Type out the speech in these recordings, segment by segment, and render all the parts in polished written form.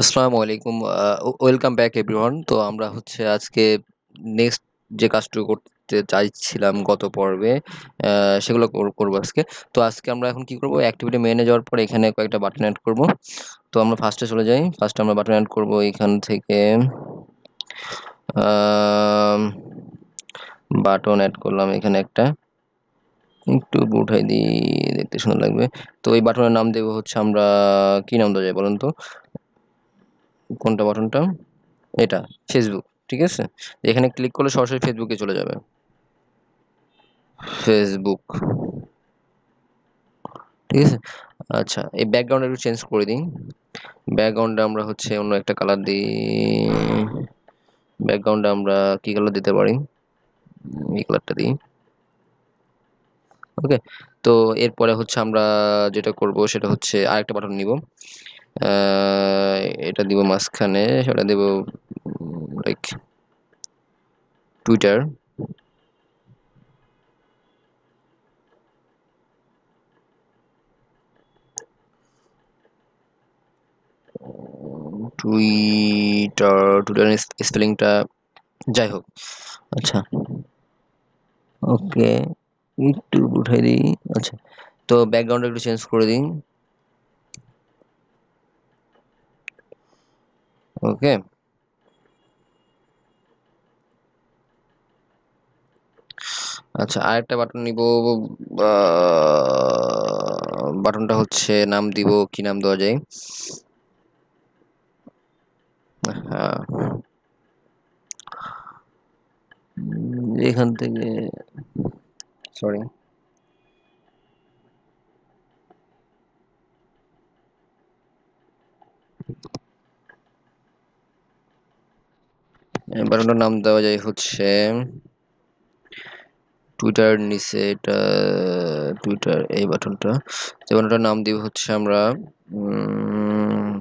আসসালামু আলাইকুম, welcome back everyone. তো আমরা আজকে নেক্সট যে কাজটুকু করতে চাইছিলাম গত পর্বে সেগুলো করবো আজকে। তো আজকে আমরা এখন কি করব, অ্যাক্টিভিটি মেনে যাওয়ার পর এখানে কয়েকটা বাটন অ্যাড করব। তো আমরা ফার্স্টে চলে যাই, ফার্স্টে আমরা বাটন অ্যাড করব এখান থেকে, বাটন অ্যাড করলাম এখানে একটা, একটু উঠাই দিই, দেখতে সুন্দর লাগবে। তো এই বাটনের নাম দেবো আমরা কি নাম দেওয়া যায় বলুন তো, কোনটা বাটনটা, এটা ফেসবুক। ঠিক আছে, এখানে ক্লিক করলে সরাসরি ফেসবুকে চলে যাবে, ফেসবুক। ঠিক আছে, আচ্ছা এই ব্যাকগ্রাউন্ড একটু চেঞ্জ করে দিই, ব্যাকগ্রাউন্ডে আমরা অন্য একটা কালার দিই। ব্যাকগ্রাউন্ডে আমরা কি কালার দিতে পারি, এই কালারটা দিই। ওকে, তো এরপরে আমরা যেটা করব সেটা আরেকটা বাটন নিব, এটা দিব মাঝখানে, সেটা দেব লাইক টুইটার। টুইটার স্পেলিংটা যাই হোক, আচ্ছা ওকে, একটু উঠাই দিই। আচ্ছা, তো ব্যাকগ্রাউন্ডটা একটু চেঞ্জ করে দিই। ওকে, আচ্ছা আরেকটা বাটন নিব, বাটনটা নাম দিব, কি নাম দেওয়া যায়, হ্যাঁ এখান থেকে, সরি বাটনটার নাম দেওয়া যায় টুইটার, নিচে এটা টুইটার, এই বাটনটা। এই বাটনটার নাম দিব আমরা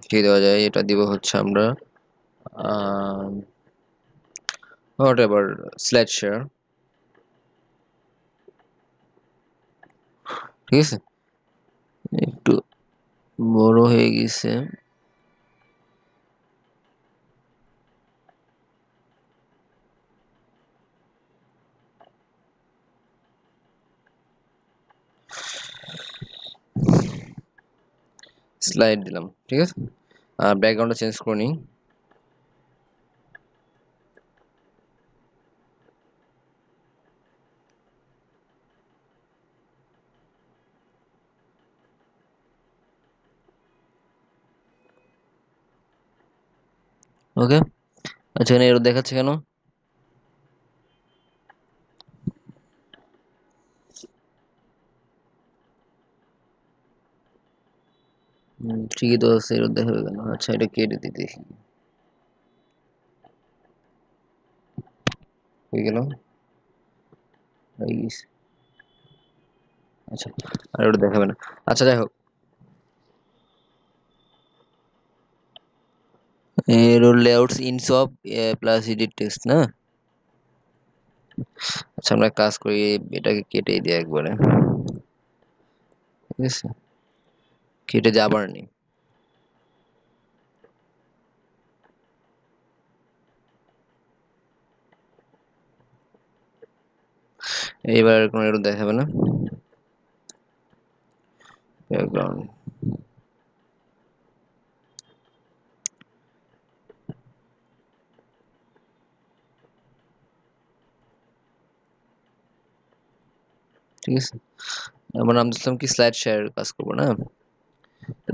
কি দেওয়া যায়, এটা দিব আমরা হোয়াটএভার স্ল্যাশ শেয়ার। ঠিক আছে, একটু বড় হয়ে গেছে। স্লাইড দিলাম, ঠিক আছে। আর ব্যাকগ্রাউন্ডটা চেঞ্জ করে নিই, ওকে। আচ্ছা এখানে এরর দেখাচ্ছে কেন, ঠিকই তো আছে, এরর দেখাবে কেন। আচ্ছা এটা কেটে দিতে হয়ে গেল, আচ্ছা আর ওটা দেখাবে না। আচ্ছা যাই হোক, এরর লেআউটস ইনসব প্লাস এডিট টেক্সট না। আচ্ছা আমরা কাজ করি, এটাকে কেটে দিই একবারে, ঠিক আছে কেটে যাবার নেই। এইবার কোনো এরর দেখাবে না, ব্যাকগ্রাউন্ড ঠিক আছে। আমার নাম দিলাম কি স্লাইড শেয়ার, কাজ করবো না,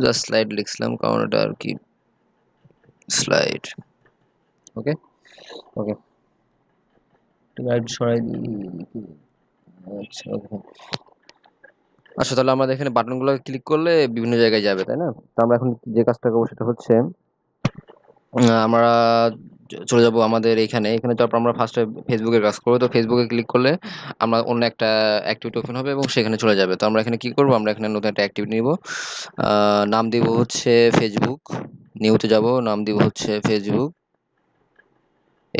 জাস্ট স্লাইড লিখলাম কারণ এটা আর কি স্লাইড। ওকে ওকে সরাই দিই। আচ্ছা ওকে, আচ্ছা তাহলে আমাদের এখানে বাটনগুলো ক্লিক করলে বিভিন্ন জায়গায় যাবে তাই না। তো আমরা এখন যে কাজটা করবো সেটা আমরা চলে যাব আমাদের এখানে, এখানে তারপর আমরা ফার্স্টে ফেসবুকের কাজ করবো। তো ফেসবুকে ক্লিক করলে আমরা অন্য একটা অ্যাক্টিভিটি ওপেন হবে এবং সেখানে চলে যাবে। তো আমরা এখানে কি করব, আমরা এখানে নতুন একটা অ্যাক্টিভিটি নিব, নাম দিব ফেসবুক, নিউতে যাব, নাম দিব ফেসবুক,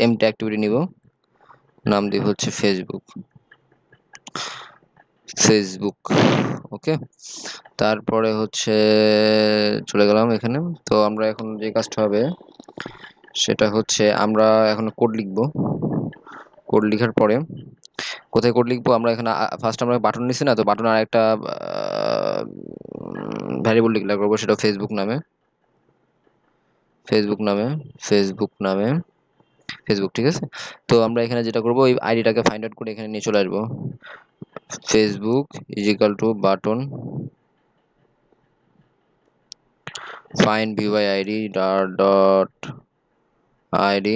এমটা অ্যাক্টিভিটি নিব, নাম দিব ফেসবুক। ফেসবুক ওকে। তারপরে হচ্ছে চলে গেলাম এখানে, তো আমরা এখন যে কাজটা হবে সেটা হচ্ছে আমরা এখন কোড লিখব। কোড লেখার পরে কোথায় কোড লিখবো আমরা? এখানে ফার্স্ট আমরা বাটন নিছি না, তো বাটন আর একটা ভ্যারিয়েবল লিখলে করবো, সেটা ফেসবুক নামে, ফেসবুক নামে, ফেসবুক নামে, ফেসবুক, ঠিক আছে। তো আমরা এখানে যেটা করবো ওই আইডিটাকে ফাইন্ড আউট করে এখানে নিয়ে চলে আসবো, Facebook equal to button find by id dot id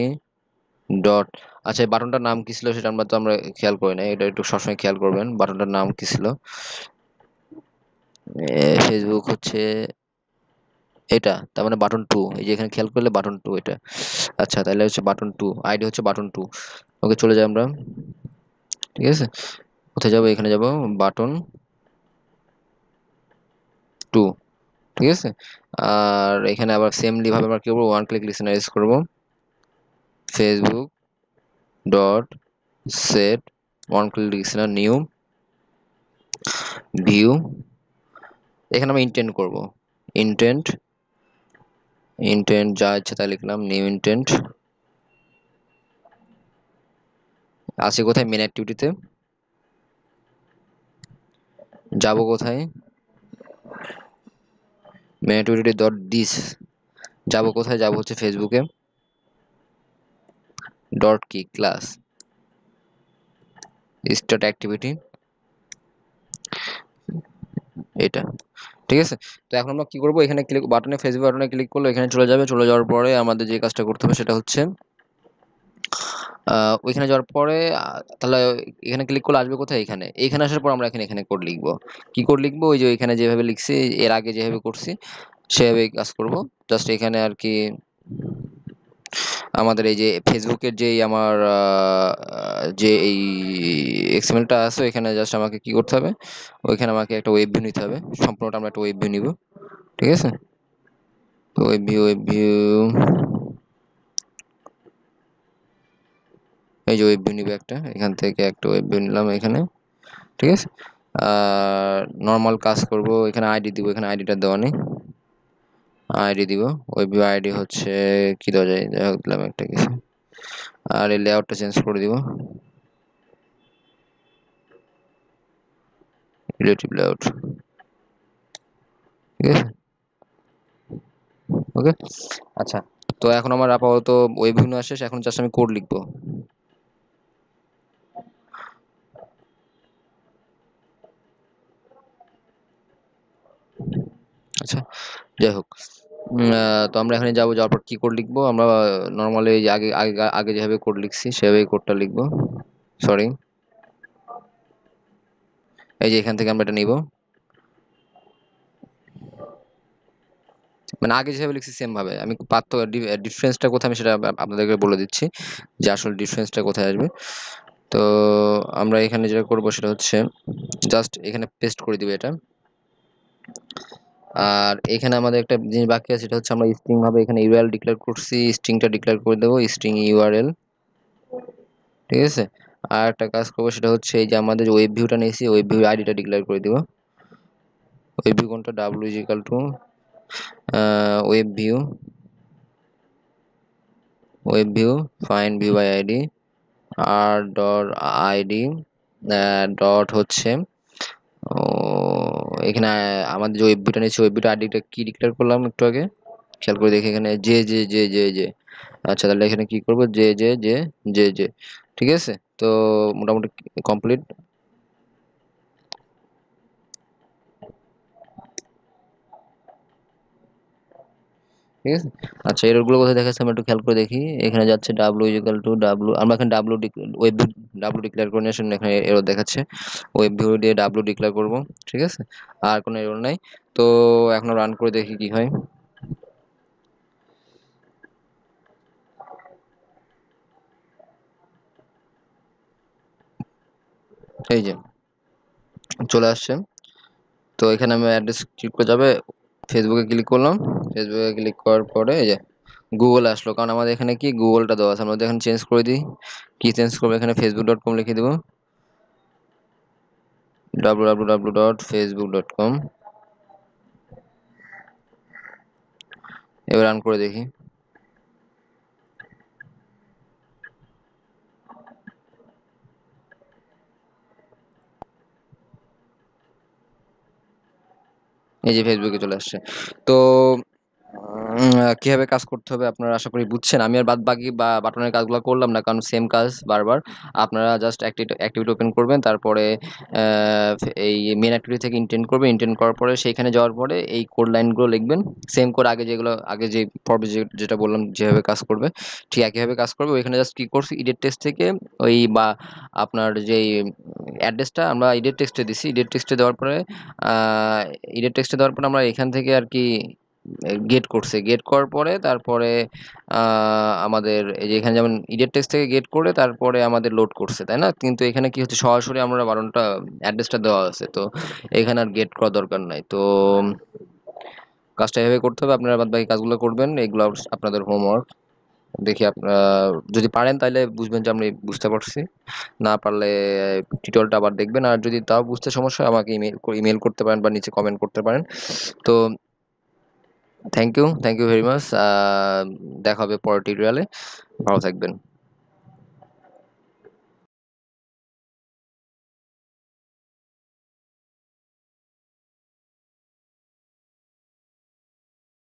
dot। আচ্ছা এই বাটনটার নাম কি ছিল সেটা আমরা তো খেয়াল করি না, এটা একটু সবসময় খেয়াল করবেন বাটনটার নাম কি ছিল। ফেসবুক হচ্ছে এটা, তার মানে বাটন 2, এই যে এখানে খেয়াল করলে বাটন 2 এটা। আচ্ছা তাহলে হচ্ছে বাটন 2 আইডি হচ্ছে বাটন 2 ওকে। চলে যাই আমরা, ঠিক আছে, কোথায় যাব? এখানে যাব বাটন 2, ঠিক আছে। আর এখানে আবার সেমলি ভাবে আমরা কি করব, ওয়ান ক্লিক লিসেনার ইউজ করব, Facebook dot set on click listener new view. এখানে আমরা ইনটেন্ট করব, ইনটেন্ট, ইনটেন্ট যা ইচ্ছা তা লিখলাম, নিউ ইনটেন্ট। আসি কোথায়? মেন অ্যাক্টিভিটিতে যাব, কোথায়? মেন অ্যাক্টিভিটি ডট ডিস যাব, কোথায় যাব? হচ্ছে ফেসবুকে, ডট কি ক্লাস স্টার্ট অ্যাক্টিভিটি এটা, ঠিক আছে। তো এখন আমরা কি করব, এখানে ক্লিক বাটনে, ফেসবুক বাটনে ক্লিক করলে এখানে চলে যাবে। চলে যাওয়ার পরে আমাদের যে কাজটা করতে হবে সেটা হচ্ছে ওইখানে যাওয়ার পরে তাহলে এখানে ক্লিক করলে আসবে কোথায়? এখানে। এখানে আসার পর আমরা এখানে এখানে কোড লিখবো। কি কোড লিখবো? ওই যে এখানে যেভাবে লিখছি, এর আগে যেভাবে করছি সেভাবেই কাজ করব। জাস্ট এখানে আর কি আমাদের এই যে ফেসবুকের যেই আমার যে এই এক্সএমএলটা আছে ওইখানে জাস্ট আমাকে কি করতে হবে, ওইখানে আমাকে একটা ওয়েব ভিউ নিতে হবে, সম্পূর্ণটা আমরা একটা ওয়েব ভিউ নিব, ঠিক আছে। তো ওয়েব ভিউ, ওয়েব ভিউ, এই যে ওয়েব ভিউ নিব একটা, এখান থেকে একটা ওয়েব ভিউ নিলাম এখানে, ঠিক আছে। আর নর্মাল কাজ করব, এখানে আইডি দিব, এখানে আইডিটা দেওয়া নেই, আইডি দিব, ওয়েব ভিউ আইডি হচ্ছে কি দেওয়া যায়, যাই হোক দিলাম একটা কিছু। আর এই লেআউটটা চেঞ্জ করে দিব, রিলেটিভ লেআউট, ঠিক আছে ওকে। আচ্ছা তো এখন আমার আপাতত ওয়েব ভিউ আসে, এখন জাস্ট আমি কোড লিখবো। আচ্ছা যাই হোক, তো আমরা এখানে যাবো, যাওয়ার পর কি কোড লিখবো আমরা? নর্মালি আগে আগে যেভাবে কোড লিখছি সেভাবেই কোডটা লিখবো, সরি এই যে এখান থেকে আমরা এটা নিব, মানে আগে যেভাবে লিখছি সেম ভাবে। আমি পার্থক্য ডিফারেন্সটা কোথায় আমি সেটা আপনাদেরকে বলে দিচ্ছি যে আসলে ডিফারেন্সটা কোথায় আসবে। তো আমরা এখানে যেটা করবো সেটা হচ্ছে জাস্ট এখানে পেস্ট করে দিব এটা। আর এখানে আমাদের একটা জিনিস বাকি আছে, সেটা হচ্ছে আমরা স্ট্রিং ভাবে এখানে ইউআরএল ডিক্লেয়ার করছি, স্ট্রিংটা ডিক্লেয়ার করে দেবো, স্ট্রিং ইউআরএল, ঠিক আছে। আর একটা কাজ করবো সেটা হচ্ছে এই যে আমাদের ওয়েব ভিউটা নিয়েছি, ওয়েব ভিউ আইডিটা ডিক্লেয়ার করে দেবো। ওয়েব ভিউ কোনটা? W equal to web view, web view find view by ID R dot ID dot হচ্ছে এখানে আমাদের যে ওয়েব ভিউটা নিয়েছি ওয়েব ভিউটা আইডিটা কি ডিক্লেয়ার করলাম একটু আগে খেয়াল করে দেখি, এখানে যে যে যে যে যে। আচ্ছা তাহলে এখানে কি করব, যে যে যে যে যে, ঠিক আছে। তো মোটামুটি কমপ্লিট। ঠিক আছে আচ্ছা এরগুলো কোথায় দেখাচ্ছি আমরা একটু খেয়াল করে দেখি। এখানে যাচ্ছে ডাব্লু ইজিক্যাল টু ডাব্লু, আমরা এখানে W web view W declare করে নিয়ে এখানে এরর দেখাচ্ছে, ওয়েব ভিউ দিয়ে ডাব্লু ডিক্লেয়ার করবো, ঠিক আছে। আর কোনো এরর নাই। তো এখন রান করে দেখি কি হয়। এই যে চলে আসছে। তো এখানে আমি অ্যাড্রেস ক্লিক করে যাবে, ফেসবুকে ক্লিক করলাম, ফেসবুকে ক্লিক করার পরে এই যে গুগল আসলো, কারণ আমাদের এখানে কি গুগলটা দেওয়া আছে। আমরা এখানে চেঞ্জ করে দিই, কি চেঞ্জ করবো? এখানে facebook.com লিখে দেবো, www.facebook.com এবার রান করে দেখি। এই যে ফেসবুকে চলে আসছে। তো কিভাবে কাজ করতে হবে আপনারা আশা করি বুঝছেন। আমি আর বাদ বাকি বা বাটনের কাজগুলো করলাম না, কারণ সেম কাজ বারবার। আপনারা জাস্ট অ্যাক্টিভিটি ওপেন করবেন, তারপরে এই মেন অ্যাক্টিভিটি থেকে ইনটেন্ট করবেন। ইনটেন্ট করার পরে সেইখানে যাওয়ার পরে এই কোড লাইনগুলো লিখবেন, সেম কোড আগে যে পর্বে যেটা বললাম যেভাবে কাজ করবে ঠিক একইভাবে কাজ করবে। ওইখানে জাস্ট কী করছি, ইডেট টেক্সট থেকে ওই বা আপনার যেই অ্যাড্রেসটা আমরা ইডেট টেক্সটে দিছি, ইডেট টেক্সটে দেওয়ার পরে আমরা এখান থেকে আর কি গেট করছে। গেট করার পরে তারপরে আমাদের এই যে এখানে যেমন ইডেট টেক্সট থেকে গেট করে তারপরে আমাদের লোড করছে, তাই না? কিন্তু এখানে কি হচ্ছে, সরাসরি আমরা বাটনটা অ্যাড্রেসটা দেওয়া আছে, তো এখানে আর গেট করার দরকার নাই। তো কাজটা এভাবে করতে হবে, আপনারা বাদ বাকি কাজগুলো করবেন। এগুলো আপনাদের হোমওয়ার্ক। দেখি আপনারা যদি পারেন তাহলে বুঝবেন যে আমি বুঝতে পারছি, না পারলে টিউটোরিয়ালটা আবার দেখবেন। আর যদি তাও বুঝতে সমস্যা হয় আমাকে ইমেল করতে পারেন বা নিচে কমেন্ট করতে পারেন। তো থ্যাংক ইউ ভেরি মাচ। দেখা হবে পরের টিউটোরিয়ালে, ভালো থাকবেন।